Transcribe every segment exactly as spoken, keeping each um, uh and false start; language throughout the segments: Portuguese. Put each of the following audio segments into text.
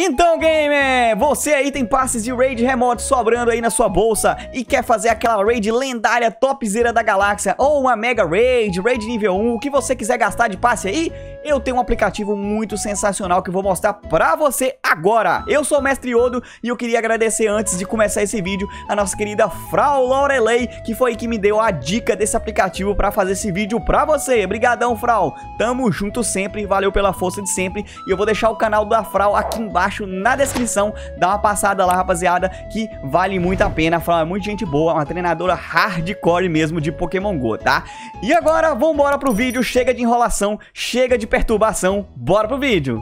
Então, gamer, você aí tem passes de raid remoto sobrando aí na sua bolsa e quer fazer aquela raid lendária topzera da galáxia ou uma mega raid, raid nível um, o que você quiser gastar de passe aí, eu tenho um aplicativo muito sensacional que eu vou mostrar pra você agora. Eu sou o Mestre Yodoh e eu queria agradecer antes de começar esse vídeo a nossa querida Frau Lorelei, que foi que me deu a dica desse aplicativo pra fazer esse vídeo pra você. Obrigadão, Frau. Tamo junto sempre, valeu pela força de sempre. E eu vou deixar o canal da Frau aqui embaixo na descrição, dá uma passada lá, rapaziada, que vale muito a pena. Fala, é muito gente boa, uma treinadora hardcore mesmo de Pokémon GO, tá? E agora, vambora pro vídeo, chega de enrolação, chega de perturbação, bora pro vídeo!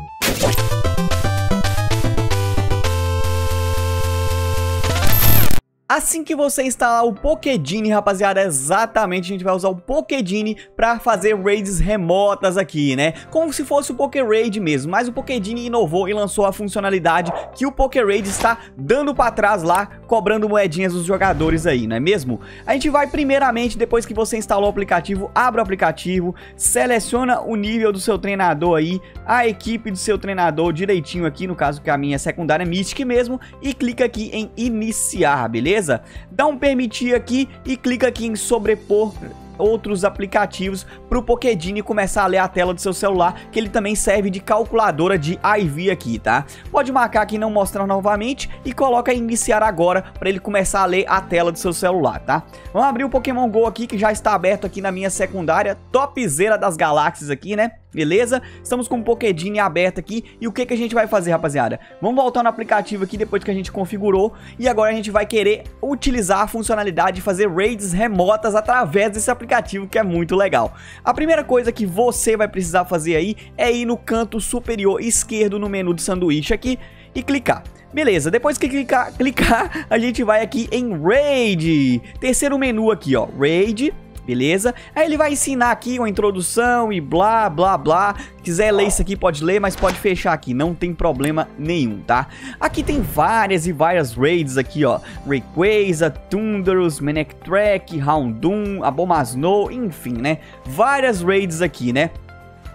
Assim que você instalar o PokeGenie, rapaziada, exatamente, a gente vai usar o PokeGenie pra fazer raids remotas aqui, né? Como se fosse o PokéRaid mesmo, mas o PokeGenie inovou e lançou a funcionalidade que o PokéRaid está dando pra trás lá, cobrando moedinhas dos jogadores aí, não é mesmo? A gente vai primeiramente, depois que você instalou o aplicativo, abre o aplicativo, seleciona o nível do seu treinador aí, a equipe do seu treinador direitinho aqui, no caso que a minha é secundária, Mystic mesmo, e clica aqui em iniciar, beleza? Dá um permitir aqui e clica aqui em sobrepor outros aplicativos para o PokeGenie começar a ler a tela do seu celular, que ele também serve de calculadora de I V aqui, tá? Pode marcar aqui não mostrar novamente e coloca iniciar agora para ele começar a ler a tela do seu celular, tá? Vamos abrir o Pokémon GO aqui, que já está aberto aqui na minha secundária, topzera das galáxias aqui, né? Beleza? Estamos com o PokeGenie aberto aqui e o que, que a gente vai fazer, rapaziada? Vamos voltar no aplicativo aqui depois que a gente configurou e agora a gente vai querer utilizar a funcionalidade de fazer raids remotas através desse aplicativo. aplicativo que é muito legal. A primeira coisa que você vai precisar fazer aí é ir no canto superior esquerdo no menu de sanduíche aqui e clicar. Beleza, depois que clicar, clicar a gente vai aqui em Raid, terceiro menu aqui, ó, Raid. Beleza? Aí ele vai ensinar aqui uma introdução e blá, blá, blá. Quiser ler isso aqui, pode ler, mas pode fechar aqui. Não tem problema nenhum, tá? Aqui tem várias e várias raids aqui, ó. Rayquaza, Thundurus, Manectric, Houndoom, Abomasnow, enfim, né? Várias raids aqui, né?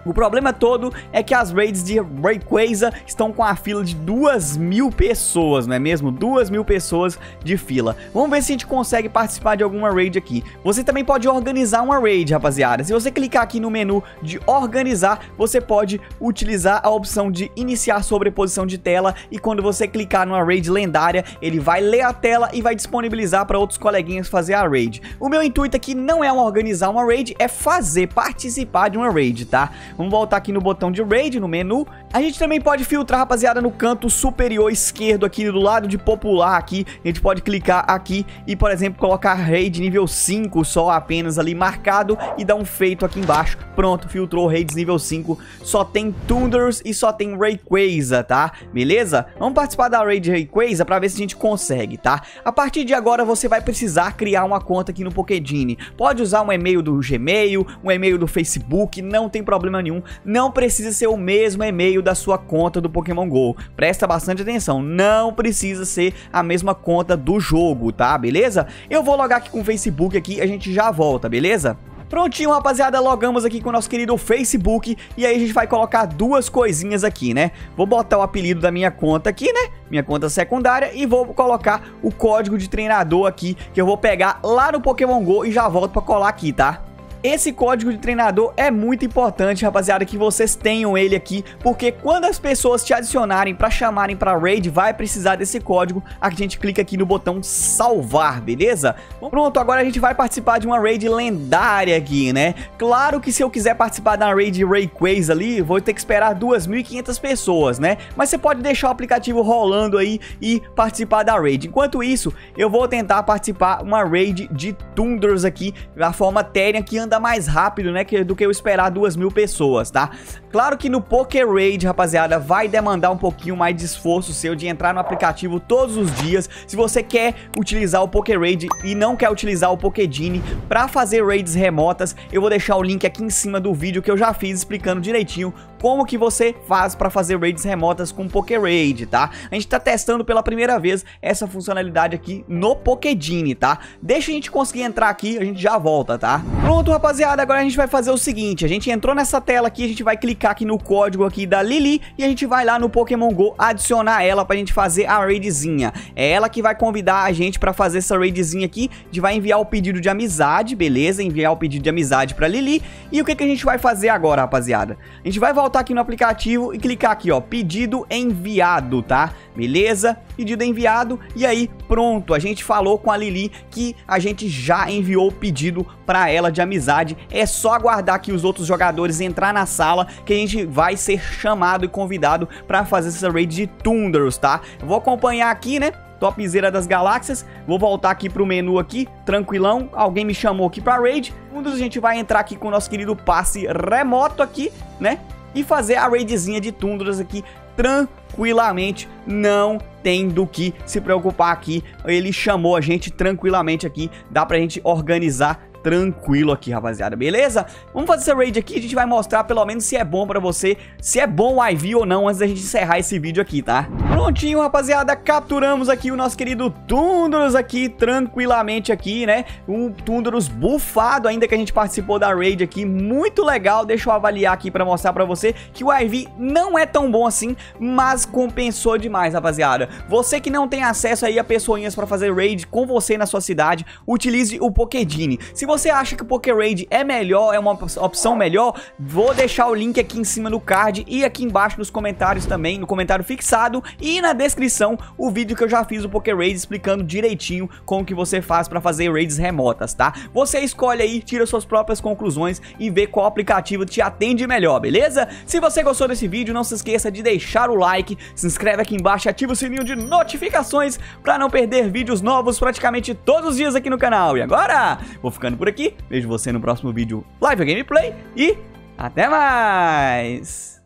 O problema todo é que as raids de Rayquaza estão com a fila de duas mil pessoas, não é mesmo? duas mil pessoas de fila. Vamos ver se a gente consegue participar de alguma raid aqui. Você também pode organizar uma raid, rapaziada. Se você clicar aqui no menu de organizar, você pode utilizar a opção de iniciar sobreposição de tela e quando você clicar numa raid lendária, ele vai ler a tela e vai disponibilizar para outros coleguinhas fazer a raid. O meu intuito aqui não é organizar uma raid, é fazer, participar de uma raid, tá? Vamos voltar aqui no botão de raid, no menu. A gente também pode filtrar, rapaziada, no canto superior esquerdo aqui, do lado de popular aqui. A gente pode clicar aqui e, por exemplo, colocar raid nível cinco só apenas ali marcado e dar um feito aqui embaixo. Pronto, filtrou raids nível cinco. Só tem Thundurus e só tem Rayquaza, tá? Beleza? Vamos participar da raid Rayquaza pra ver se a gente consegue, tá? A partir de agora você vai precisar criar uma conta aqui no PokeGenie. Pode usar um e-mail do Gmail, um e-mail do Facebook, não tem problema nenhum, não precisa ser o mesmo e-mail da sua conta do Pokémon GO. Presta bastante atenção, não precisa ser a mesma conta do jogo, tá? Beleza? Eu vou logar aqui com o Facebook aqui, a gente já volta, beleza? Prontinho, rapaziada, logamos aqui com o nosso querido Facebook e aí a gente vai colocar duas coisinhas aqui, né? Vou botar o apelido da minha conta aqui, né? Minha conta secundária e vou colocar o código de treinador aqui que eu vou pegar lá no Pokémon GO e já volto pra colar aqui, tá? Esse código de treinador é muito importante, rapaziada, que vocês tenham ele aqui, porque quando as pessoas te adicionarem para chamarem para raid, vai precisar desse código. Aqui a gente clica aqui no botão salvar, beleza? Pronto, agora a gente vai participar de uma raid lendária aqui, né? Claro que se eu quiser participar da raid Rayquaza ali, vou ter que esperar duas mil e quinhentas pessoas, né? Mas você pode deixar o aplicativo rolando aí e participar da raid. Enquanto isso, eu vou tentar participar uma raid de Thundurus aqui, da forma Terra que anda mais rápido, né, que, do que eu esperar duas mil pessoas, tá? Claro que no PokéRaid, rapaziada, vai demandar um pouquinho mais de esforço seu de entrar no aplicativo todos os dias. Se você quer utilizar o PokéRaid e não quer utilizar o PokeGenie pra fazer raids remotas, eu vou deixar o link aqui em cima do vídeo que eu já fiz explicando direitinho como que você faz para fazer raids remotas com PokéRaid, tá? A gente tá testando pela primeira vez essa funcionalidade aqui no PokeGenie, tá? Deixa a gente conseguir entrar aqui, a gente já volta, tá? Pronto, rapaziada, agora a gente vai fazer o seguinte, a gente entrou nessa tela aqui, a gente vai clicar aqui no código aqui da Lili e a gente vai lá no Pokémon GO adicionar ela pra gente fazer a raidzinha. É ela que vai convidar a gente pra fazer essa raidzinha aqui, a gente vai enviar o pedido de amizade, beleza? Enviar o pedido de amizade pra Lili. E o que que a gente vai fazer agora, rapaziada? A gente vai voltar aqui no aplicativo e clicar aqui, ó, pedido enviado, tá? Beleza? Pedido enviado. E aí, pronto, a gente falou com a Lili que a gente já enviou o pedido pra ela de amizade. É só aguardar que os outros jogadores entrar na sala que a gente vai ser chamado e convidado pra fazer essa raid de Thundurus, tá? Eu vou acompanhar aqui, né? Topzera das galáxias, vou voltar aqui pro menu aqui, tranquilão, alguém me chamou aqui pra raid, um dos a gente vai entrar aqui com o nosso querido passe remoto aqui, né, e fazer a raidzinha de Thundurus aqui, tranquilamente, não tem do que se preocupar aqui, ele chamou a gente tranquilamente aqui, dá pra gente organizar tranquilo aqui, rapaziada, beleza? Vamos fazer essa raid aqui, a gente vai mostrar pelo menos se é bom pra você, se é bom o I V ou não, antes da gente encerrar esse vídeo aqui, tá? Prontinho, rapaziada, capturamos aqui o nosso querido Thundurus aqui, tranquilamente aqui, né? Um Thundurus bufado ainda que a gente participou da raid aqui, muito legal, deixa eu avaliar aqui pra mostrar pra você que o I V não é tão bom assim, mas compensou demais, rapaziada. Você que não tem acesso aí a pessoinhas pra fazer raid com você na sua cidade, utilize o PokeGenie. Se você acha que o PokéRaid é melhor, é uma opção melhor, vou deixar o link aqui em cima no card e aqui embaixo nos comentários também, no comentário fixado e na descrição, o vídeo que eu já fiz o PokéRaid explicando direitinho como que você faz pra fazer raids remotas, tá? Você escolhe aí, tira suas próprias conclusões e vê qual aplicativo te atende melhor, beleza? Se você gostou desse vídeo, não se esqueça de deixar o like, se inscreve aqui embaixo e ativa o sininho de notificações pra não perder vídeos novos praticamente todos os dias aqui no canal. E agora, vou ficando por por aqui, vejo você no próximo vídeo Live Gameplay e até mais!